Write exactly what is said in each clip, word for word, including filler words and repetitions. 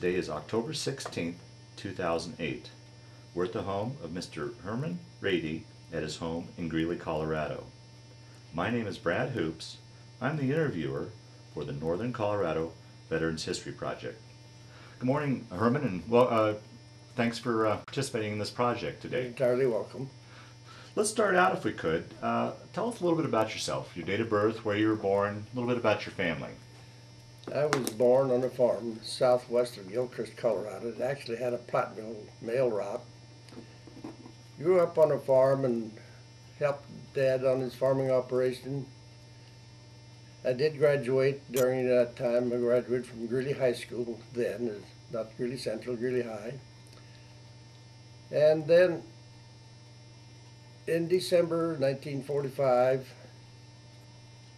Today is October sixteenth, two thousand eight. We're at the home of Mister Herman Rady at his home in Greeley, Colorado. My name is Brad Hoops. I'm the interviewer for the Northern Colorado Veterans History Project. Good morning, Herman, and well, uh, thanks for uh, participating in this project today. You're entirely welcome. Let's start out, if we could. Uh, tell us a little bit about yourself, your date of birth, where you were born, a little bit about your family. I was born on a farm southwest of Gilchrist, Colorado. It actually had a plat mill, mail route. Grew up on a farm and helped Dad on his farming operation. I did graduate during that time. I graduated from Greeley High School then, not Greeley Central, Greeley High. And then in December nineteen forty-five,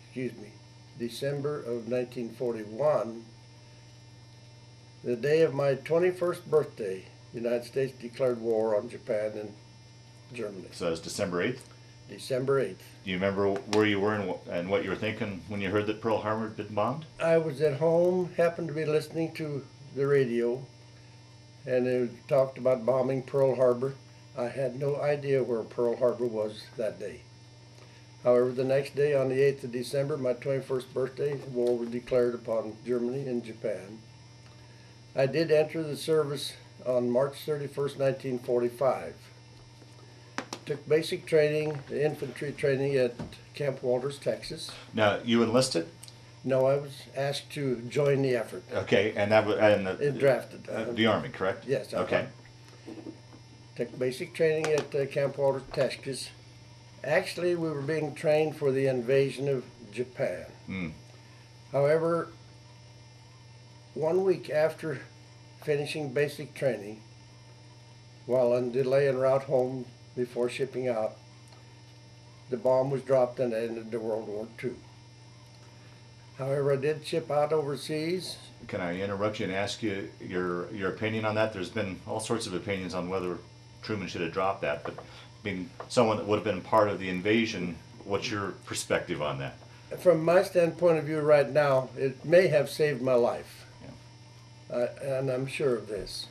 excuse me, December of nineteen forty-one, the day of my twenty-first birthday, the United States declared war on Japan and Germany. So that was December eighth? December eighth. Do you remember where you were and, and what you were thinking when you heard that Pearl Harbor had been bombed? I was at home, happened to be listening to the radio, and it talked about bombing Pearl Harbor. I had no idea where Pearl Harbor was that day. However, the next day, on the eighth of December, my twenty-first birthday, war was declared upon Germany and Japan. I did enter the service on March thirty-first, nineteen forty-five. Took basic training, infantry training at Camp Wolters, Texas. Now, you enlisted? No, I was asked to join the effort. Okay, and that was... And the, and drafted. Uh, the Army, correct? Yes. Okay. I took basic training at uh, Camp Wolters, Texas. Actually, we were being trained for the invasion of Japan. Mm. However, one week after finishing basic training, while on delay en route home before shipping out, the bomb was dropped and ended the World War Two. However, I did ship out overseas. Can I interrupt you and ask you your your opinion on that? There's been all sorts of opinions on whether Truman should have dropped that, but being someone that would have been part of the invasion, what's your perspective on that? From my standpoint of view right now, it may have saved my life. Yeah. Uh, and I'm sure of this.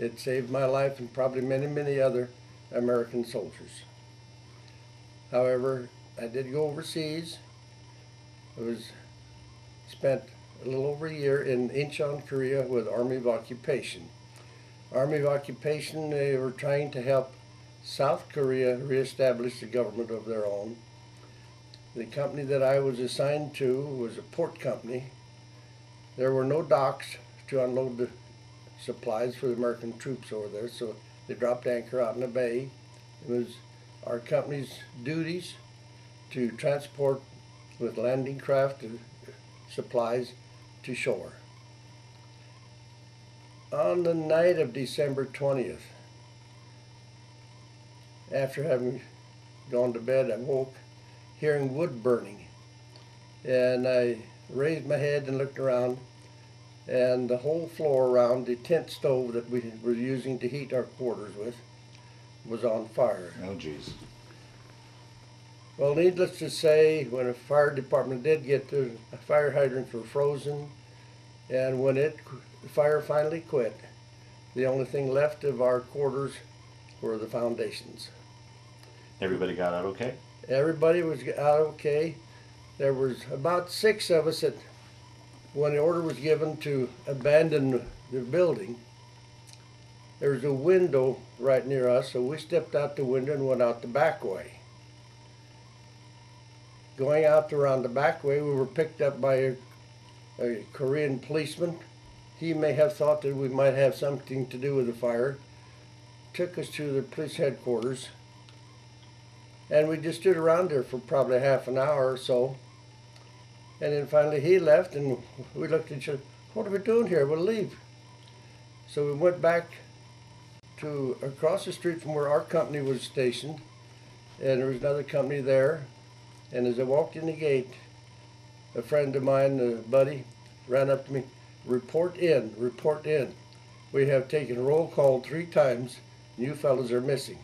It saved my life and probably many, many other American soldiers. However, I did go overseas. I was spent a little over a year in Incheon, Korea with Army of Occupation. Army of Occupation, they were trying to help South Korea reestablished a government of their own. The company that I was assigned to was a port company. There were no docks to unload the supplies for the American troops over there, so they dropped anchor out in the bay. It was our company's duties to transport with landing craft supplies to shore. On the night of December twentieth, after having gone to bed, I woke hearing wood burning, and I raised my head and looked around, and the whole floor around the tent stove that we were using to heat our quarters with was on fire. Oh, geez. Well, needless to say, when the fire department did get there, the fire hydrants were frozen, and when it, the fire finally quit, the only thing left of our quarters were the foundations. Everybody got out okay? Everybody was out okay. There was about six of us that, when the order was given to abandon the building, there was a window right near us, so we stepped out the window and went out the back way. Going out around the back way, we were picked up by a, a Korean policeman. He may have thought that we might have something to do with the fire. Took us to the police headquarters, and we just stood around there for probably half an hour or so, and then finally he left, and we looked at each other, what are we doing here? We'll leave. So we went back to across the street from where our company was stationed, and there was another company there, and as I walked in the gate, a friend of mine, a buddy, ran up to me, report in, report in. We have taken roll call three times. You fellas are missing.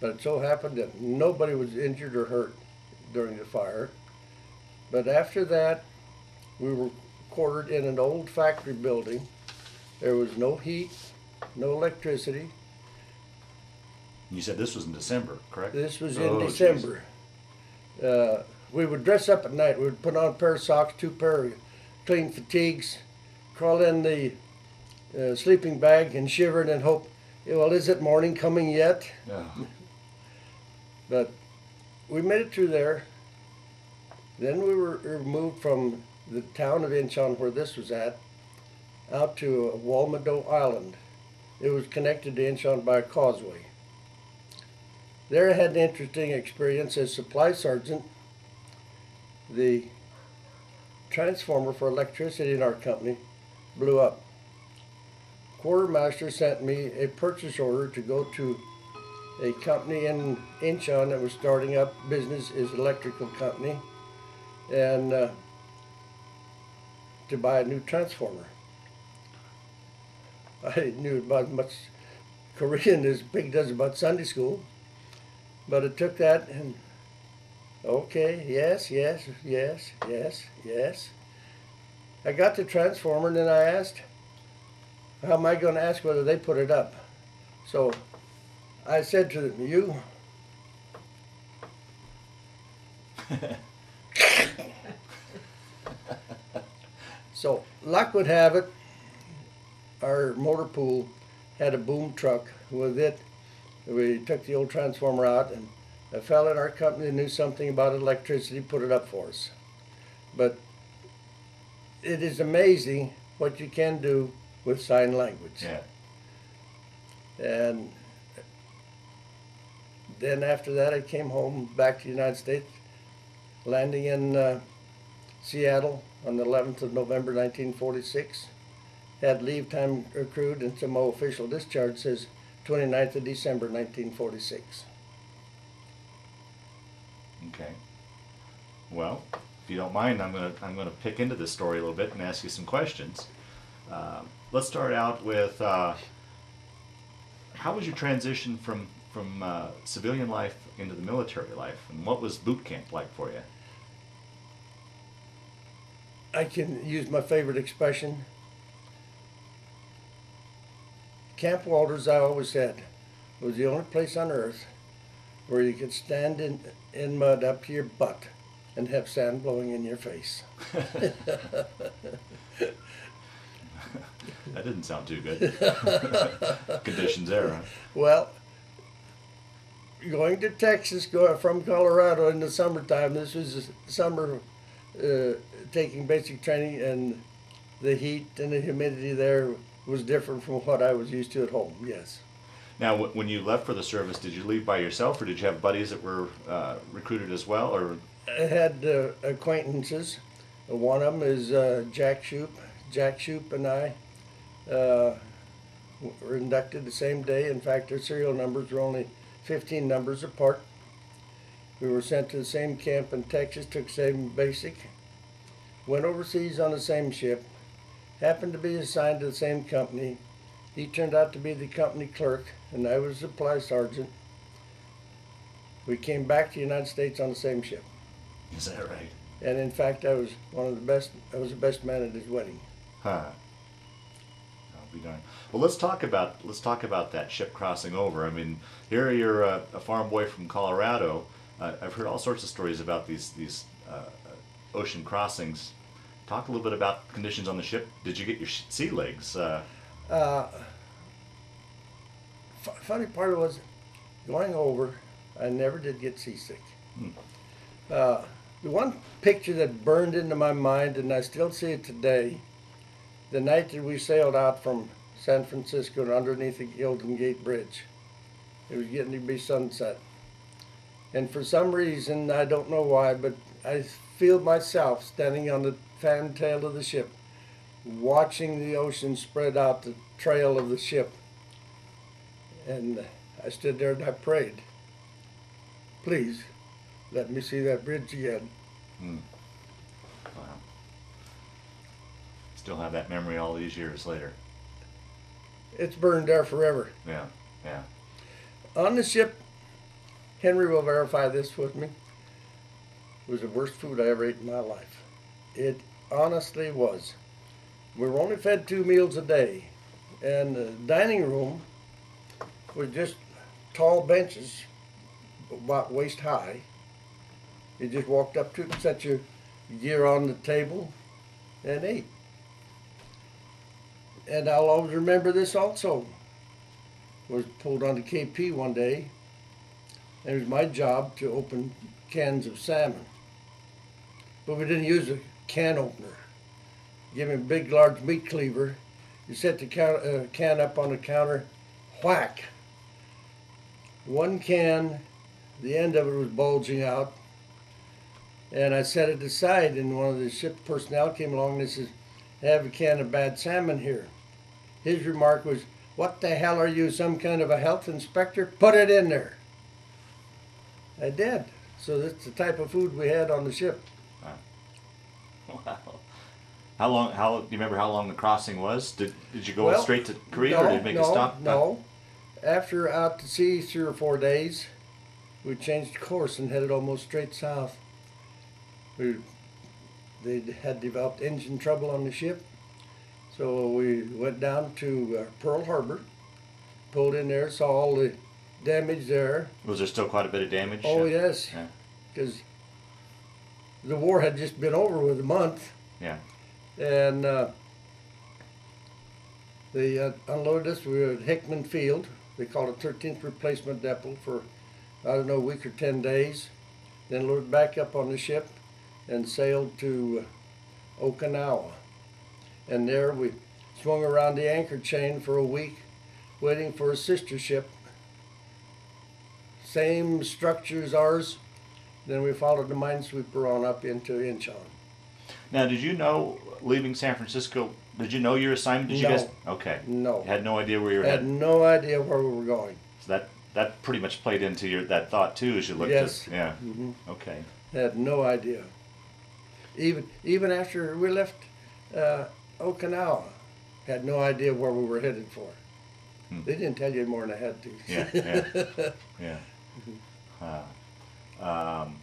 But it so happened that nobody was injured or hurt during the fire. But after that, we were quartered in an old factory building There was no heat, no electricity. You said this was in December, correct? This was in oh, December. Uh, we would dress up at night. We would put on a pair of socks, two pair of clean fatigues, crawl in the uh, sleeping bag and shiver and hope, well, is it morning coming yet? Yeah. But we made it through there. Then we were removed from the town of Incheon, where this was at, out to Walmado Island. It was connected to Incheon by a causeway. There I had an interesting experience as supply sergeant. The transformer for electricity in our company blew up. Quartermaster sent me a purchase order to go to a company in Incheon that was starting up business as an electrical company, and uh, to buy a new transformer. I knew about as much Korean as Pig does about Sunday school. But it took that and, okay, yes, yes, yes, yes, yes. I got the transformer and then I asked, how am I going to ask whether they put it up? So I said to them, you. So luck would have it, our motor pool had a boom truck with it. We took the old transformer out, and a fellow in our company knew something about electricity, put it up for us. But it is amazing what you can do with sign language. Yeah. And then after that, I came home back to the United States, landing in uh, Seattle on the eleventh of November nineteen forty-six. Had leave time accrued, and my official discharge says twenty-ninth of December nineteen forty-six. Okay. Well, if you don't mind, I'm gonna I'm gonna pick into this story a little bit and ask you some questions. Uh, let's start out with uh, how was your transition from from uh, civilian life into the military life, and what was boot camp like for you? I can use my favorite expression. Camp Wolters, I always said, was the only place on earth where you could stand in, in mud up to your butt and have sand blowing in your face. That didn't sound too good. Conditions there, huh? Well, going to Texas going from Colorado in the summertime, this was the summer uh, taking basic training, and the heat and the humidity there was different from what I was used to at home, yes. Now, w when you left for the service, did you leave by yourself, or did you have buddies that were uh, recruited as well? Or I had uh, acquaintances. One of them is uh, Jack Shoup. Jack Shoup and I uh, were inducted the same day. In fact, their serial numbers were only fifteen numbers apart. We were sent to the same camp in Texas, took the same basic, went overseas on the same ship, happened to be assigned to the same company. He turned out to be the company clerk, and I was the supply sergeant. We came back to the United States on the same ship. Is that right? And in fact, I was one of the best. I was the best man at his wedding. Huh. I'll be darned. Well, let's talk about let's talk about that ship crossing over. I mean, here you're a, a farm boy from Colorado. Uh, I've heard all sorts of stories about these these uh, ocean crossings. Talk a little bit about conditions on the ship. Did you get your sea legs? Uh, uh, funny part was, going over, I never did get seasick. Hmm. Uh, the one picture that burned into my mind, and I still see it today, the night that we sailed out from San Francisco and underneath the Golden Gate Bridge. It was getting to be sunset. And for some reason, I don't know why, but I feel myself standing on the fantail of the ship, watching the ocean spread out the trail of the ship. And I stood there and I prayed, please, let me see that bridge again. Hmm. Wow. Still have that memory all these years later. It's burned there forever. Yeah, yeah. On the ship, Henry will verify this with me, it was the worst food I ever ate in my life. It honestly was. We were only fed two meals a day. And the dining room was just tall benches, about waist high. You just walked up to it, set your gear on the table, and ate. And I'll always remember this also. Was pulled onto K P one day, and it was my job to open cans of salmon. But we didn't use a can opener. Give me a big, large meat cleaver. You set the can, uh, can up on the counter, whack. One can, the end of it was bulging out, and I set it aside, and one of the ship personnel came along and says, I have a can of bad salmon here. His remark was, what the hell are you, some kind of a health inspector? Put it in there. I did. So that's the type of food we had on the ship. Wow. How long, how, do you remember how long the crossing was? Did, did you go well, straight to Korea no, or did you make no, a stop? No, no. After out to sea three or four days, we changed course and headed almost straight south. We, they had developed engine trouble on the ship, so we went down to uh, Pearl Harbor, pulled in there, saw all the damage there. Was there still quite a bit of damage? Oh, yeah. Yes, because yeah. the war had just been over with a month. Yeah. And uh, they uh, unloaded us. We were at Hickman Field. They called it thirteenth Replacement Depot for, I don't know, a week or ten days. Then loaded back up on the ship and sailed to uh, Okinawa. And there we swung around the anchor chain for a week, waiting for a sister ship. Same structure as ours. Then we followed the minesweeper on up into Incheon. Now, did you know, leaving San Francisco, did you know your assignment? Did no. you guys? Okay. No. You had no idea where you were I headed? Had no idea where we were going. So that, that pretty much played into your that thought, too, as you looked at it. Yes. Yeah. Mm-hmm. Okay. Had no idea. Even, even after we left uh, Okinawa, had no idea where we were headed for. Hmm. They didn't tell you more than I had to. Yeah, yeah, yeah. Mm-hmm. uh, um,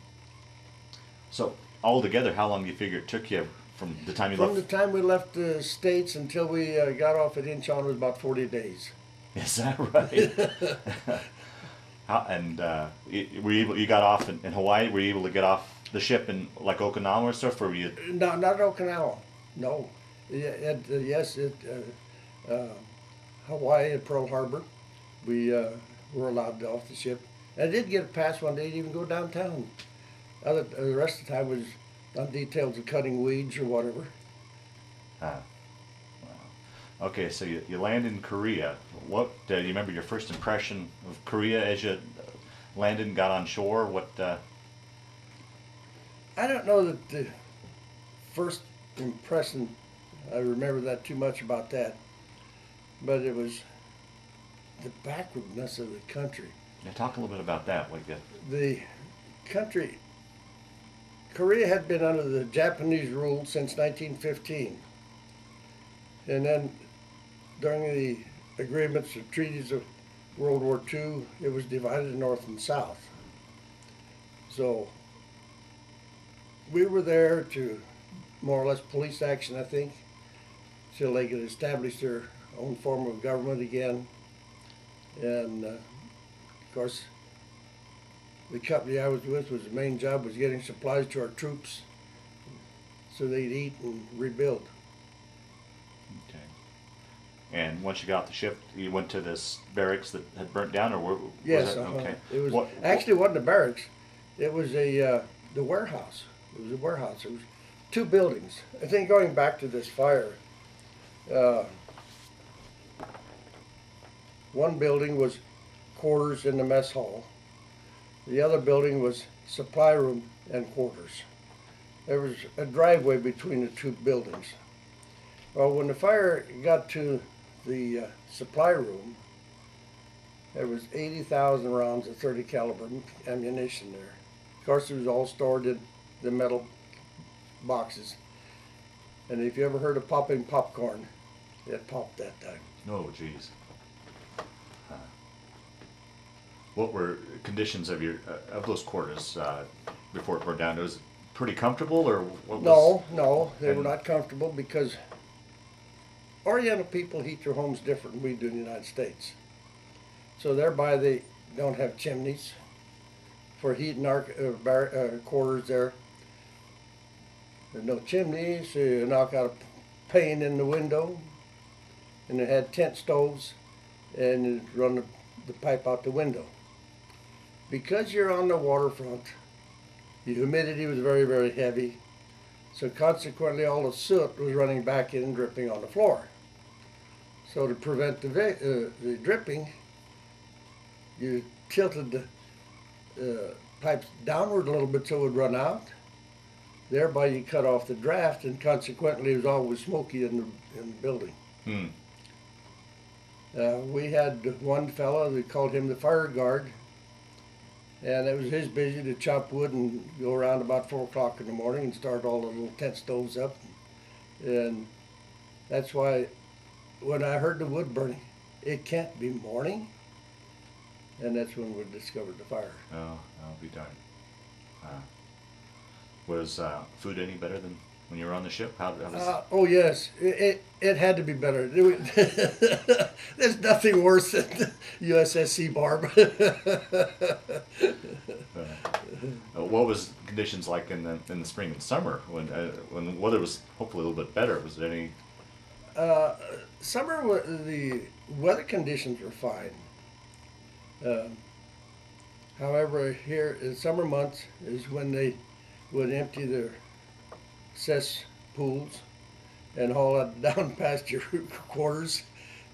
so... Altogether, how long do you figure it took you from the time you from left? From the time we left the States until we uh, got off at Incheon was about forty days. Is that right? how, and uh, you, were you, able, you got off in, in Hawaii, were you able to get off the ship in like Okinawa or stuff? Or were you... No, not Okinawa, no. It, it, uh, yes, it, uh, uh, Hawaii at Pearl Harbor, we uh, were allowed off the ship. I did get a pass one day to even go downtown. Other, uh, the rest of the time was on details of cutting weeds or whatever. Ah, wow. Okay, so you, you land in Korea. What do uh, you remember your first impression of Korea as you landed and got on shore? What? Uh... I don't know that the first impression, I remember that too much about that, but it was the backwardness of the country. Yeah, talk a little bit about that. What you got? The country. Korea had been under the Japanese rule since nineteen fifteen. And then during the agreements or treaties of World War Two, it was divided north and south. So we were there to more or less police action, I think, till they could establish their own form of government again. And uh, of course, the company I was with was the main job was getting supplies to our troops so they'd eat and rebuild. Okay. And once you got off the ship, you went to this barracks that had burnt down, or were, was yes, that? Uh-huh. Okay. It was, what, actually, it wasn't a barracks. It was a, uh, the warehouse. It was a warehouse. It was two buildings. I think going back to this fire, uh, one building was quarters in the mess hall. The other building was supply room and quarters. There was a driveway between the two buildings. Well, when the fire got to the uh, supply room, there was eighty thousand rounds of thirty caliber ammunition there. Of course, it was all stored in the metal boxes. And if you ever heard of popping popcorn, it popped that time. Oh, jeez. What were conditions of your uh, of those quarters uh, before it burned down? Was it pretty comfortable, or what was? No, no, they were not comfortable because Oriental people heat their homes different than we do in the United States. So thereby they don't have chimneys for heating our uh, bar, uh, quarters there. There's no chimneys, so you knock out a pane in the window. And they had tent stoves and you run the, the pipe out the window. Because you're on the waterfront, the humidity was very, very heavy. So consequently, all the soot was running back in and dripping on the floor. So to prevent the, uh, the dripping, you tilted the uh, pipes downward a little bit so it would run out. Thereby, you cut off the draft, and consequently, it was always smoky in the, in the building. Hmm. Uh, we had one fellow, we called him the fire guard, and it was his busy to chop wood and go around about four o'clock in the morning and start all the little tent stoves up. And that's why when I heard the wood burning, it can't be morning. And that's when we discovered the fire. Oh, I'll be darned. Uh, was uh, food any better than when you were on the ship? How, how was uh, oh, yes. It, it, it had to be better. There's nothing worse than the U S S Seabar. Uh, what was conditions like in the, in the spring and summer when uh, when the weather was hopefully a little bit better? Was there any? Uh, summer, the weather conditions were fine. Uh, however, here in summer months is when they would empty their cesspools and haul it down past your quarters,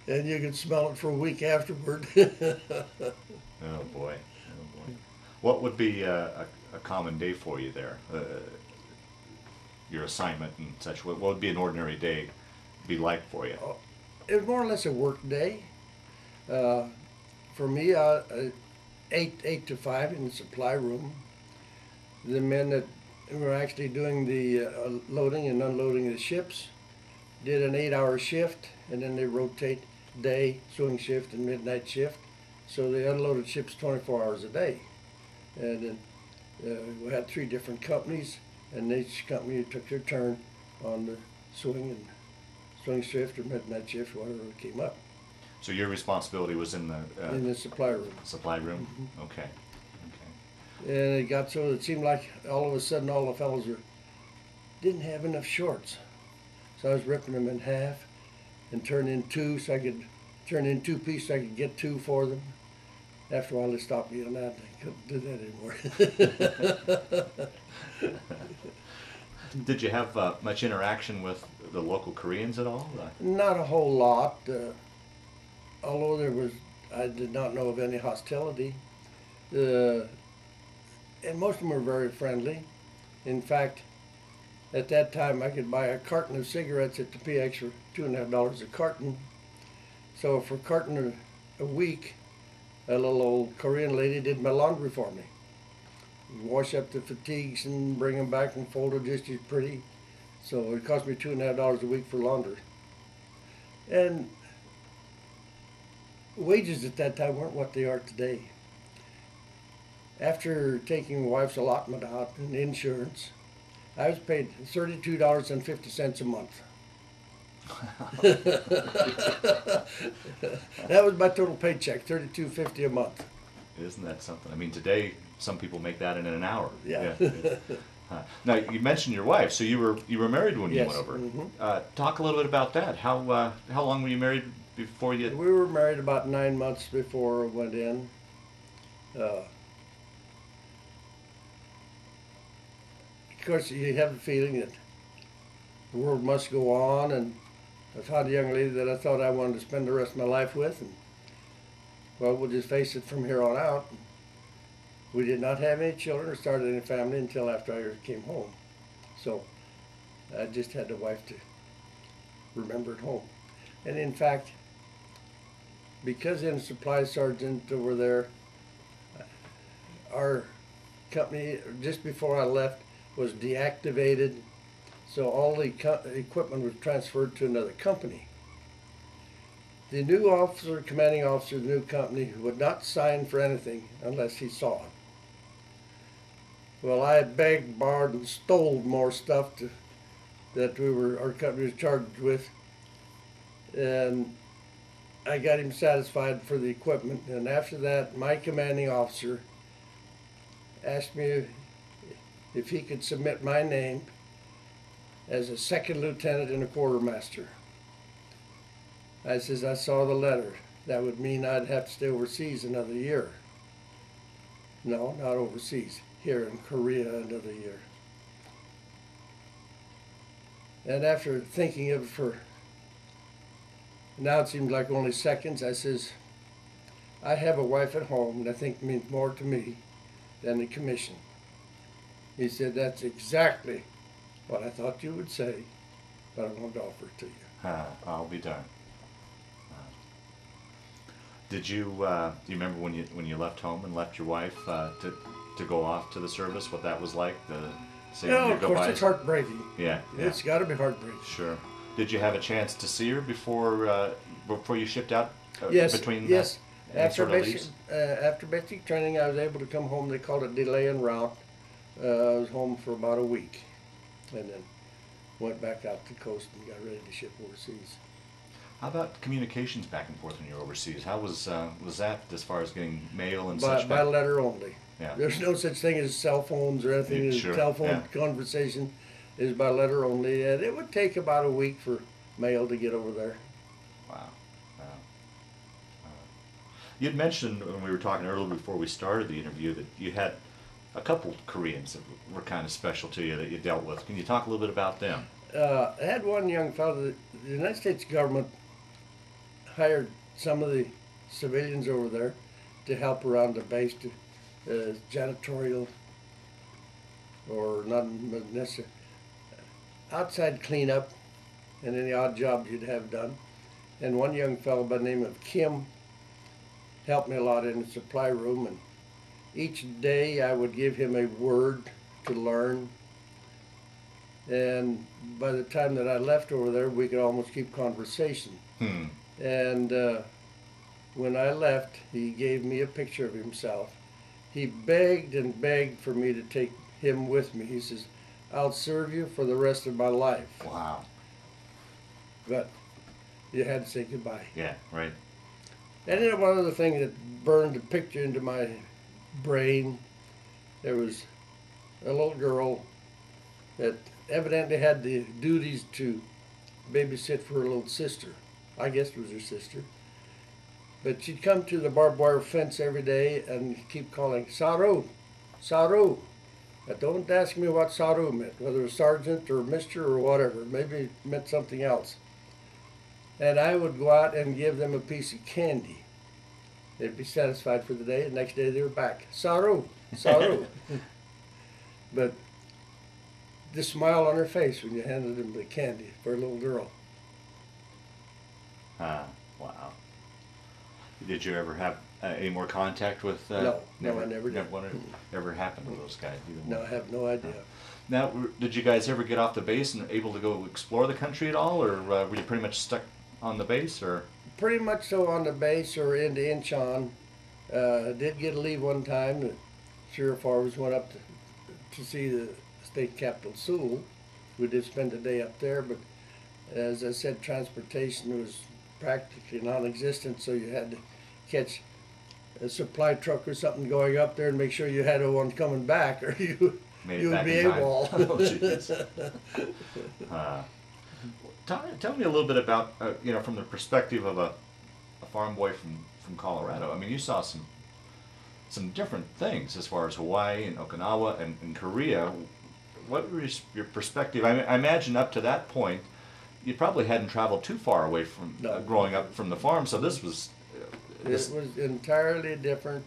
and you could smell it for a week afterward. Oh boy. Oh boy. What would be a, a, a common day for you there? Uh, your assignment and such. What, what would be an ordinary day be like for you? Oh, it was more or less a work day. Uh, for me, uh, eight eight to five in the supply room. The men that were actually doing the uh, loading and unloading of the ships did an eight-hour shift, and then they rotate day swing shift and midnight shift. So they unloaded ships twenty-four hours a day. And uh, we had three different companies, and each company took their turn on the swing and swing shift or midnight shift, whatever came up. So your responsibility was in the uh, in the supply room. Supply room. Mm-hmm. Okay. Okay. And it got so it seemed like all of a sudden all the fellows were, didn't have enough shorts, so I was ripping them in half and turn in two so I could turn in two pieces so I could get two for them. After a while, they stopped me and I couldn't do that anymore. Did you have uh, much interaction with the local Koreans at all? Not a whole lot. Uh, although there was, I did not know of any hostility. Uh, and most of them were very friendly. In fact, at that time, I could buy a carton of cigarettes at the P X for two and a half dollars a carton. So for a carton a, a week, a little old Korean lady did my laundry for me. Wash up the fatigues and bring them back and fold them just as pretty. So it cost me two and a half dollars a week for laundry. And wages at that time weren't what they are today. After taking wife's allotment out and insurance, I was paid thirty-two dollars and fifty cents a month. That was my total paycheck, thirty-two fifty a month. Isn't that something? I mean, today some people make that in an hour. Yeah. Yeah. Huh. Now you mentioned your wife, so you were you were married when yes. you went over. Mm-hmm. uh, talk a little bit about that. How uh, how long were you married before you? We were married about nine months before I went in. Uh, Of course, you have the feeling that the world must go on, and I found a young lady that I thought I wanted to spend the rest of my life with, and well, we'll just face it from here on out. We did not have any children or started any family until after I came home, so I just had a wife to remember at home. And in fact, because in supply sergeant over there, our company just before I left was deactivated, so all the co equipment was transferred to another company. The new officer, commanding officer of the new company, would not sign for anything unless he saw it. Well, I begged, borrowed, and stole more stuff to, that we were, our company was charged with, and I got him satisfied for the equipment. And after that, my commanding officer asked me if he could submit my name as a second lieutenant and a quartermaster. I says, I saw the letter. That would mean I'd have to stay overseas another year. No, not overseas, here in Korea another year. And after thinking of it for, now it seems like only seconds, I says, I have a wife at home and I think it means more to me than the commission. He said, that's exactly what I thought you would say, but I wanted to offer it to you. Uh, I'll be darned. Uh, did you, uh, do you remember when you when you left home and left your wife uh, to, to go off to the service, what that was like? The, so no, of course, by. It's heartbreaking. Yeah, yeah. It's got to be heartbreaking. Sure. Did you have a chance to see her before uh, before you shipped out? Uh, yes, between yes. The, after, basic, uh, after basic training, I was able to come home. They called it delay en route. Uh, I was home for about a week, and then went back out to the coast and got ready to ship overseas. How about communications back and forth when you were overseas? How was uh, was that as far as getting mail and by, such? By letter only. Yeah. There's no such thing as cell phones or anything. Sure. A telephone yeah. conversation is by letter only, and it would take about a week for mail to get over there. Wow. Wow. Uh, you'd mentioned when we were talking earlier before we started the interview that you had a couple Koreans that were kind of special to you that you dealt with. Can you talk a little bit about them? Uh, I had one young fellow. That the United States government hired some of the civilians over there to help around the base to Uh, janitorial, or not necessarily, outside cleanup and any odd jobs you'd have done. And one young fellow by the name of Kim helped me a lot in the supply room, and each day I would give him a word to learn. And by the time that I left over there, we could almost keep conversation. Hmm. And uh, when I left, he gave me a picture of himself. He begged and begged for me to take him with me. He says, I'll serve you for the rest of my life. Wow. But you had to say goodbye. Yeah, right. And then one other thing that burned a picture into my brain, there was a little girl that evidently had the duties to babysit for her little sister. I guess it was her sister. But she'd come to the barbed wire fence every day and keep calling, Saru, Saru. But don't ask me what Saru meant, whether it was sergeant or mister or whatever. Maybe it meant something else. And I would go out and give them a piece of candy. They'd be satisfied for the day. The next day they were back, Saru, Saru. But the smile on her face when you handed them the candy for a little girl. Ah, wow. Did you ever have uh, any more contact with? Uh, no, never, no, I never did. Never, never happened to those guys. No, I have no idea. Now, did you guys ever get off the base and able to go explore the country at all, or uh, were you pretty much stuck on the base, or? Pretty much so on the base or into Incheon. Uh, did get a leave one time. The Sheriff Arms went up to, to see the state capital, Seoul. We did spend the day up there, but as I said, transportation was practically non-existent, so you had to catch a supply truck or something going up there and make sure you had one coming back, or you Made you would be AWOL. Oh, uh, tell, tell me a little bit about uh, you know, from the perspective of a, a farm boy from from Colorado. I mean, you saw some some different things as far as Hawaii and Okinawa and, and Korea. What was your perspective? I, I imagine up to that point, you probably hadn't traveled too far away from no. uh, growing up from the farm, so this was. It was entirely different,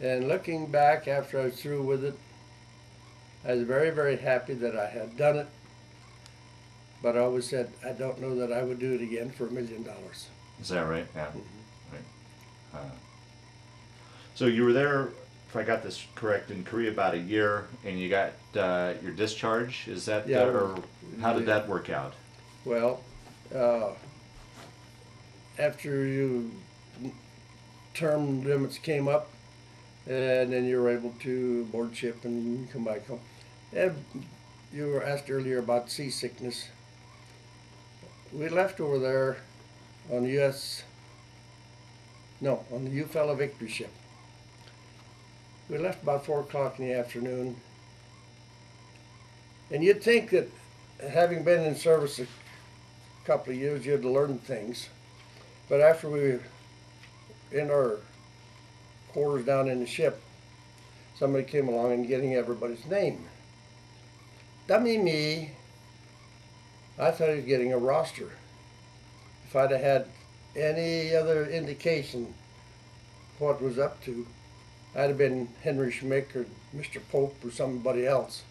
and looking back after I was through with it, I was very, very happy that I had done it, but I always said, I don't know that I would do it again for a million dollars. Is that right? Yeah. Mm-hmm. Right. Uh, so you were there, if I got this correct, in Korea about a year, and you got uh, your discharge, is that, yeah, the, or how did yeah. that work out? Well, uh, after you term limits came up, and then you were able to board ship and come back home. And you were asked earlier about seasickness. We left over there on the U S no, on the Ufala Victory ship. We left about four o'clock in the afternoon, and you'd think that having been in service a couple of years, you'd learn things. But after we were in our quarters down in the ship, somebody came along and getting everybody's name. Dummy me, I thought he was getting a roster. If I'd have had any other indication what was up to, I'd have been Henry Schmick or Mister Pope or somebody else.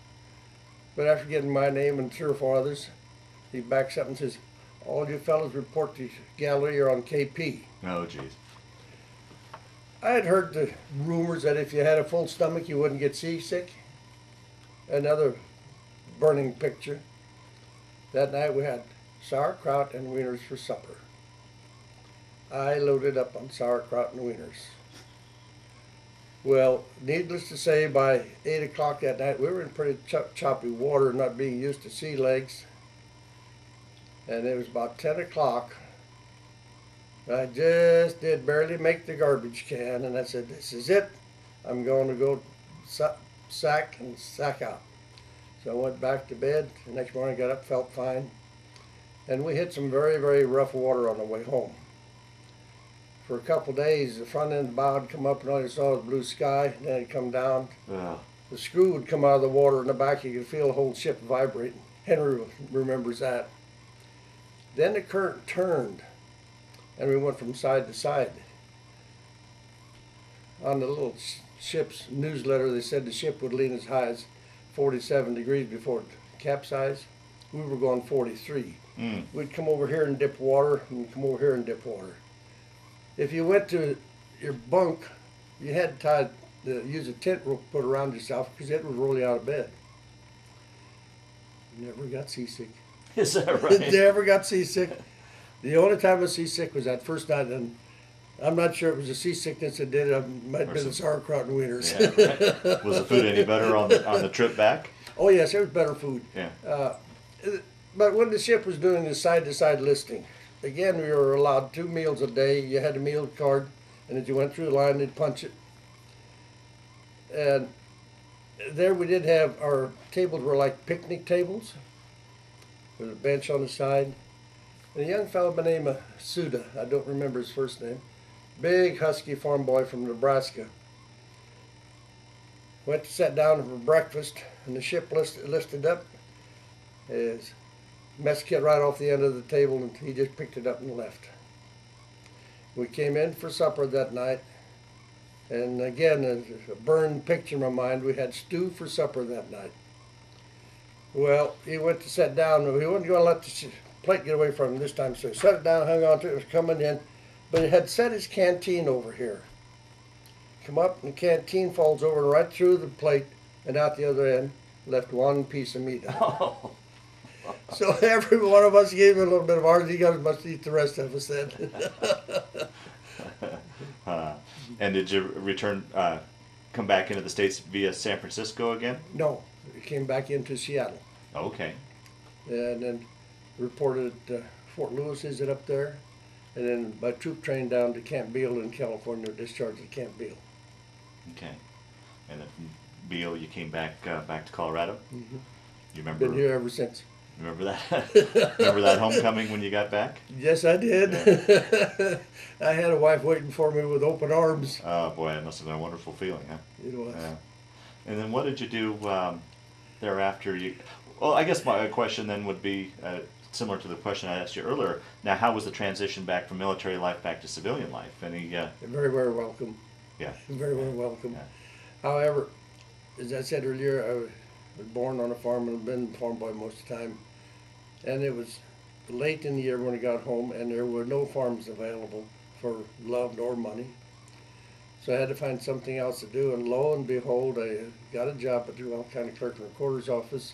But after getting my name and three or four others, he backs up and says, "All you fellas report to gallery are on K P." Oh, geez. I had heard the rumors that if you had a full stomach, you wouldn't get seasick. Another burning picture. That night we had sauerkraut and wieners for supper. I loaded up on sauerkraut and wieners. Well, needless to say, by eight o'clock that night, we were in pretty chop choppy water, not being used to sea legs. And it was about ten o'clock. I just did barely make the garbage can, and I said, this is it. I'm going to go sack and sack out. So I went back to bed. The next morning I got up, felt fine. And we hit some very, very rough water on the way home. For a couple days, the front end of the bow would come up and all you saw was blue sky, and then it'd come down. Wow. The screw would come out of the water in the back, you could feel the whole ship vibrating. Henry remembers that. Then the current turned, and we went from side to side. On the little ship's newsletter, they said the ship would lean as high as forty-seven degrees before it capsized. We were going forty-three. Mm. We'd come over here and dip water, and we'd come over here and dip water. If you went to your bunk, you had to use a tent rope put around yourself because it would roll you out of bed. Never got seasick. Is that right? Never got seasick. The only time I was seasick was that first night, and I'm not sure it was a seasickness that did it. It might have been the sauerkraut and wieners. Yeah, right. Was the food any better on the, on the trip back? Oh, yes, it was better food. Yeah. Uh, but when the ship was doing the side-to-side listing, again, we were allowed two meals a day. You had a meal card, and as you went through the line, they'd punch it. And there we did have our tables were like picnic tables. There was a bench on the side. And a young fellow by the name of Suda, I don't remember his first name, big husky farm boy from Nebraska, went to sit down for breakfast, and the ship list, listed up as mess kit right off the end of the table, and he just picked it up and left. We came in for supper that night, and again, a burned picture in my mind, we had stew for supper that night. Well, he went to sit down, and he wasn't going to let the plate get away from him this time, so he set it down, hung on to it, it was coming in, but he had set his canteen over here. Come up, and the canteen falls over and right through the plate, and out the other end, left one piece of meat out. Oh. So every one of us gave him a little bit of ours. He got as much to eat the rest of us then. uh, and did you return, uh, come back into the States via San Francisco again? No, we came back into Seattle. Okay. And then reported uh, Fort Lewis, is it up there? And then by troop train down to Camp Beale in California, discharged at Camp Beale. Okay. And then Beale, you came back uh, back to Colorado? Mm-hmm. You remember? Been here ever since. Remember that? Remember that homecoming when you got back? Yes, I did. Yeah. I had a wife waiting for me with open arms. Oh, boy, that must have been a wonderful feeling, huh? It was. Yeah. And then what did you do um, thereafter? You, well, I guess my question then would be uh, similar to the question I asked you earlier. Now, how was the transition back from military life back to civilian life? Any, uh, very, very welcome. Yeah. Very, very welcome. Yeah. However, as I said earlier, I was born on a farm and been a farm boy most of the time. And it was late in the year when I got home, and there were no farms available for love nor money. So I had to find something else to do, and lo and behold, I got a job at the Rock County Clerk and Recorder's office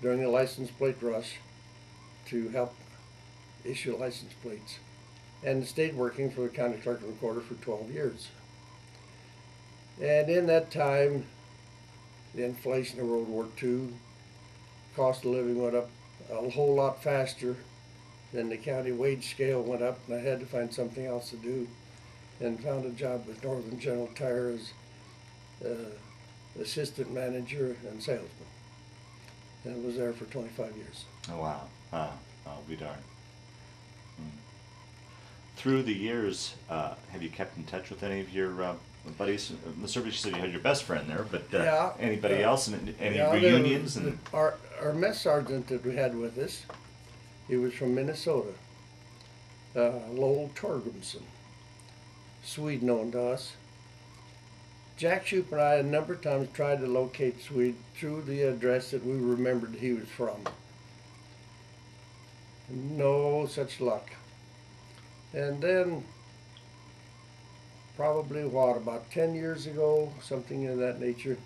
during the license plate rush to help issue license plates, and stayed working for the County Clerk and Recorder for twelve years. And in that time, the inflation of World War Two, cost of living went up a whole lot faster, Then the county wage scale went up, and I had to find something else to do, and found a job with Northern General Tires, uh, assistant manager and salesman, and I was there for twenty-five years. Oh wow! Uh, I'll be darned. Mm. Through the years, uh, have you kept in touch with any of your uh, buddies? Mister Bishop said you had your best friend there, but uh, yeah, anybody uh, else? And any yeah, reunions? The, the, and our our mess sergeant that we had with us, he was from Minnesota. Uh, Lowell Torgerson, Swede known to us. Jack Shoup and I a number of times tried to locate Swede through the address that we remembered he was from. No such luck. And then, probably what, about ten years ago, something of that nature,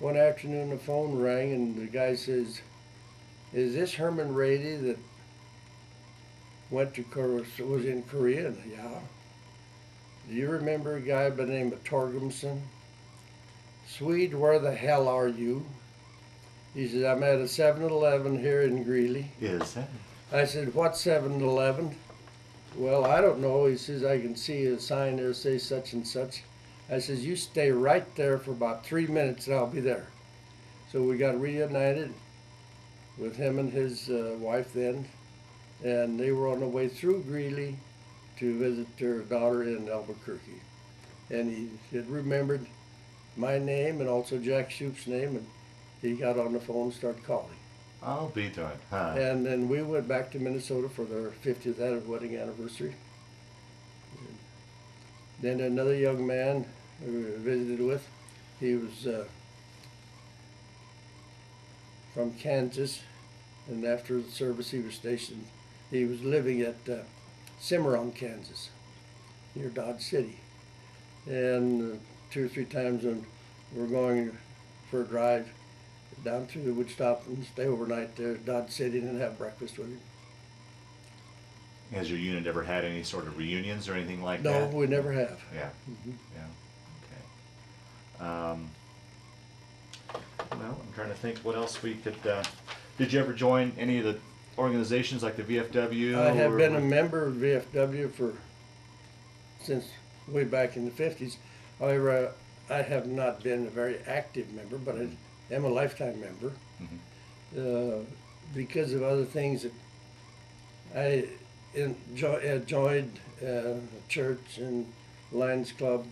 one afternoon the phone rang and the guy says, "Is this Herman Rady that went to Korea, was in Korea?" And, yeah. "Do you remember a guy by the name of Torgerson?" "Swede, where the hell are you?" He said, "I'm at a seven eleven here in Greeley." Yes. I said, "What's seven eleven? "Well, I don't know." He says, "I can see a sign there say such and such." I says, "You stay right there for about three minutes and I'll be there." So we got reunited with him and his uh, wife then, and they were on the way through Greeley to visit her daughter in Albuquerque. And he had remembered my name and also Jack Shoup's name, and he got on the phone and started calling. I'll be darned. Huh. And then we went back to Minnesota for their fiftieth wedding anniversary. Then another young man we visited with, he was uh, from Kansas, and after the service he was stationed, he was living at uh, Cimarron, Kansas, near Dodge City. And uh, two or three times when we were going for a drive down through, we would stop and stay overnight there at Dodge City and have breakfast with him. Has your unit ever had any sort of reunions or anything like no, that? No, we never have. Yeah. Mm-hmm. Yeah. Okay. Um, well, I'm trying to think what else we could. Uh, did you ever join any of the organizations like the V F W? I have or, been a member of V F W for since way back in the fifties. However, I, I have not been a very active member, but I am a lifetime member. Mm-hmm. uh, because of other things that I enjoy, joined uh, church and Lions Club,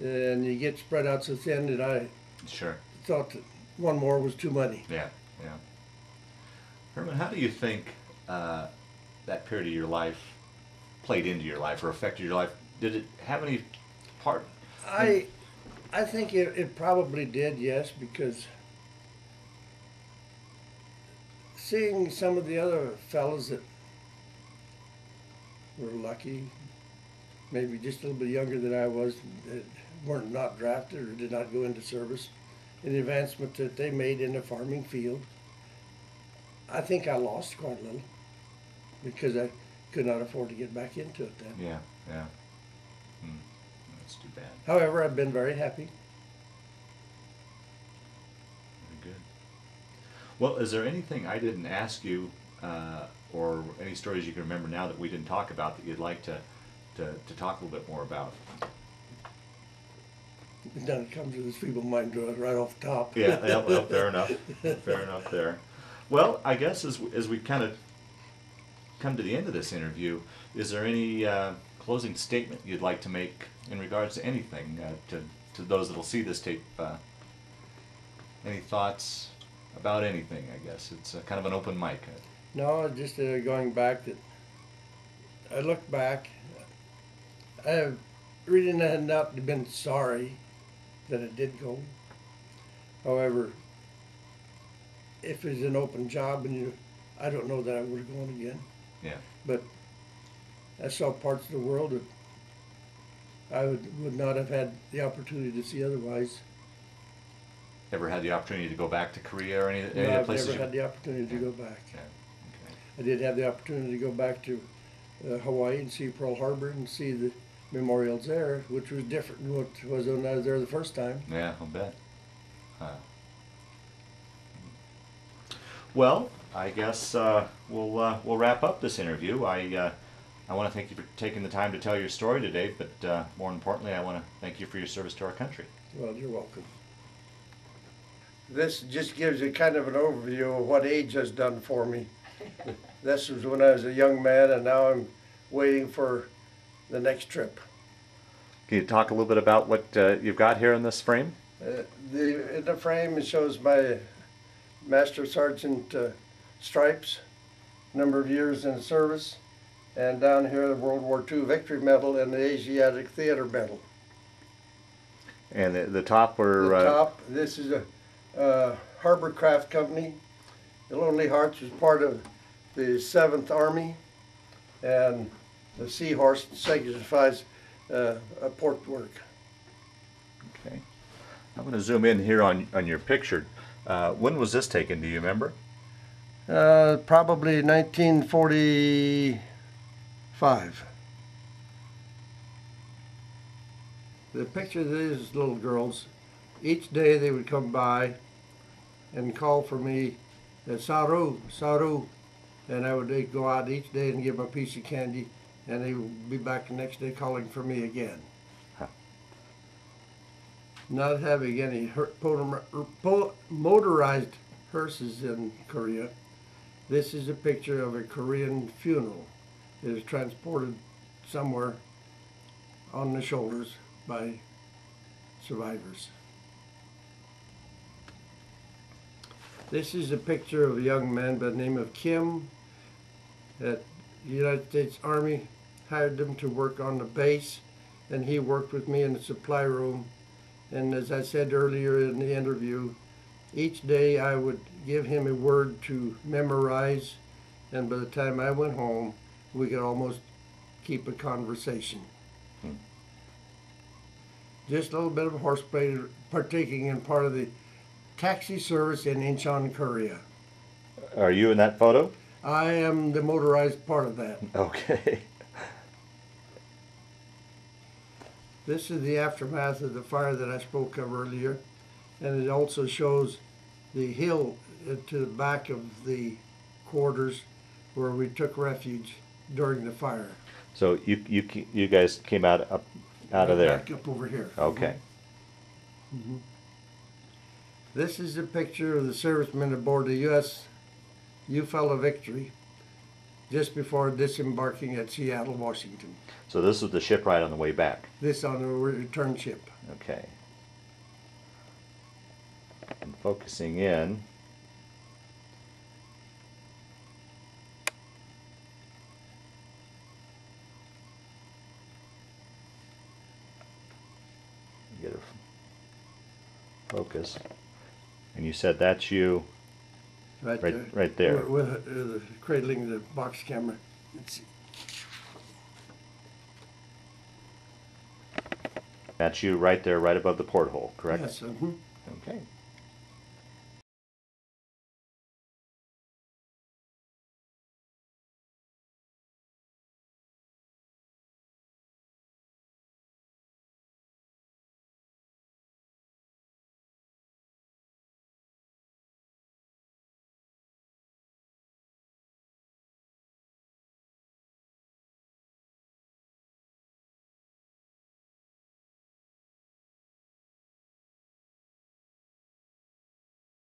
and you get spread out so thin that I sure thought that one more was too many. Yeah, yeah. Herman, how do you think uh, that period of your life played into your life or affected your life? Did it have any part? I, I think it, it probably did, yes, because seeing some of the other fellows that were lucky, maybe just a little bit younger than I was, that weren't not drafted or did not go into service, and the advancement that they made in the farming field, I think I lost quite a little because I could not afford to get back into it then. Yeah, yeah. Hmm. That's too bad. However, I've been very happy. Very good. Well, is there anything I didn't ask you uh, or any stories you can remember now that we didn't talk about that you'd like to, to, to talk a little bit more about? None comes to this feeble mind right off the top. Yeah, yeah, well, fair enough. Fair enough there. Well, I guess as, as we kind of come to the end of this interview, is there any uh, closing statement you'd like to make in regards to anything, uh, to, to those that will see this tape? Uh, any thoughts about anything, I guess? It's uh, kind of an open mic. No, just uh, going back, that I look back, I have really not been sorry that I did go. However, if it's an open job, and you, I don't know that I would have gone again. Yeah. But I saw parts of the world that I would, would not have had the opportunity to see otherwise. Ever had the opportunity to go back to Korea or any, any no, of the places? No, I've never had the opportunity to yeah. go back. Yeah. Okay. I did have the opportunity to go back to uh, Hawaii and see Pearl Harbor and see the memorials there, which was different than what was when I was there the first time. Yeah, I'll bet. Huh. Well, I guess uh, we'll uh, we'll wrap up this interview. I uh, I want to thank you for taking the time to tell your story today, but uh, more importantly, I want to thank you for your service to our country. Well, you're welcome. This just gives you kind of an overview of what age has done for me. This was when I was a young man, and now I'm waiting for the next trip. Can you talk a little bit about what uh, you've got here in this frame? Uh, the, in the frame, it shows my Master Sergeant uh, stripes, number of years in service, and down here the World War Two Victory Medal and the Asiatic Theater Medal. And the, the top were... The uh, top, this is a uh, Harbor Craft Company. The Lonely Hearts was part of the seventh Army, and the Seahorse signifies uh, a port work. Okay. I'm going to zoom in here on, on your picture. Uh, when was this taken, do you remember? Uh, probably nineteen forty-five. The picture of these little girls, each day they would come by and call for me, Saru, Saru, and I would go out each day and give them a piece of candy, and they would be back the next day calling for me again. Huh. Not having any her motorized hearses in Korea, this is a picture of a Korean funeral. It is transported somewhere on the shoulders by survivors. This is a picture of a young man by the name of Kim. At the United States Army, hired him to work on the base, and he worked with me in the supply room. And as I said earlier in the interview, each day I would give him a word to memorize, and by the time I went home, we could almost keep a conversation. Hmm. Just a little bit of horseplay, partaking in part of the taxi service in Incheon, Korea. Are you in that photo? I am the motorized part of that. Okay. This is the aftermath of the fire that I spoke of earlier, and it also shows the hill to the back of the quarters where we took refuge during the fire. So you you you guys came out up out of there. Back up over here. Okay. Mm-hmm. This is a picture of the servicemen aboard the U S Ufala Victory just before disembarking at Seattle, Washington. So this was the shipwright on the way back? This on the return ship. Okay. I'm focusing in. Get her focus. And you said that's you, right, right there. Right there. With, with, uh, the cradling the box camera. Let's see. That's you right there, right above the porthole, correct? Yes. Mm-hmm. Okay.